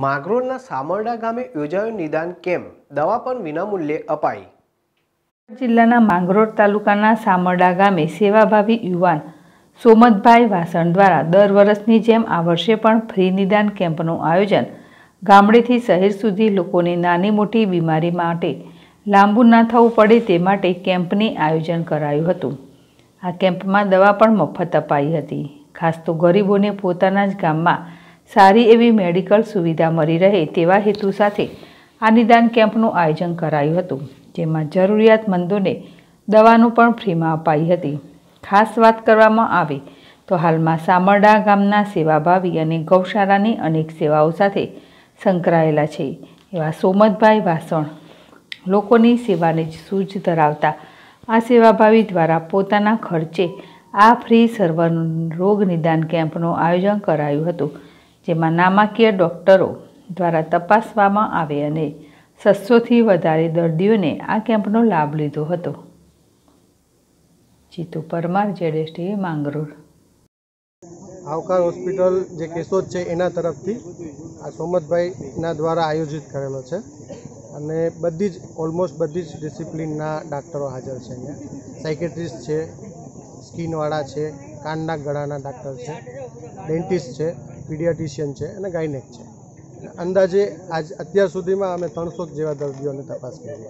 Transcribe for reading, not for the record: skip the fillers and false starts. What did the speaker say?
માગરોળના સામરડા ગામે યોજાયો નિદાન કેમ્પ, દવા પણ વિનામૂલ્યે અપાઈ। જિલ્લાના માંગરોળ તાલુકાના સામરડા ગામે સેવાભાવી યુવાન સોમતભાઈ વાસણ દ્વારા દર વર્ષની જેમ આ વર્ષે પણ ફ્રી નિદાન કેમ્પનું આયોજન ગામડેથી શહેર સુધી લોકોને નાની મોટી બીમારી માટે લાંબુ ના થવું પડે તે માટે કેમ્પની આયોજન કરાયું હતું। આ કેમ્પમાં દવા પણ મફત અપાઈ હતી। ખાસ તો ગરીબોને પોતાના જ ગામમાં સારી એવી મેડિકલ સુવિધા મળી રહે તેવા હેતુ સાથે આ નિદાન કેમ્પનું આયોજન કરાયું હતું, જેમાં જરૂરિયાતમંદોને દવાનું પણ ફ્રીમાં અપાઈ હતી। ખાસ વાત કરવામાં આવે તો હાલમાં સામરડા ગામના સેવાભાવી અને ગૌશાળાની અનેક સેવાઓ સાથે સંકળાયેલા છે એવા સોમતભાઈ વાસણ લોકોની સેવાને જ સૂઝ ધરાવતા આ સેવાભાવી દ્વારા પોતાના ખર્ચે આ ફ્રી સર્વર રોગ નિદાન કેમ્પનું આયોજન કરાયું હતું, જેમાં નામાંકીય ડૉક્ટરો દ્વારા તપાસવામાં આવે અને 600થી વધારે દર્દીઓને આ કેમ્પનો લાભ લીધો હતો। જીતુ પરમાર, ZSTV માંગરોળ। આવકાર હોસ્પિટલ જે કેશોદ છે એના તરફથી આ સોમતભાઈના દ્વારા આયોજિત કરેલો છે અને બધી જ ઓલમોસ્ટ બધી જ ડિસિપ્લિનના ડાક્ટરો હાજર છે। અહીંયા સાયકેટ્રિસ્ટ છે, સ્કિનવાળા છે, કાનના ગળાના ડાક્ટર છે, ડેન્ટિસ્ટ છે, પીડિયાટિશિયન છે અને ગાયનેક છે। अंदाजे आज अत्यार सुधीमां अमे 300 जेवा दर्दीओने तपास करी छे।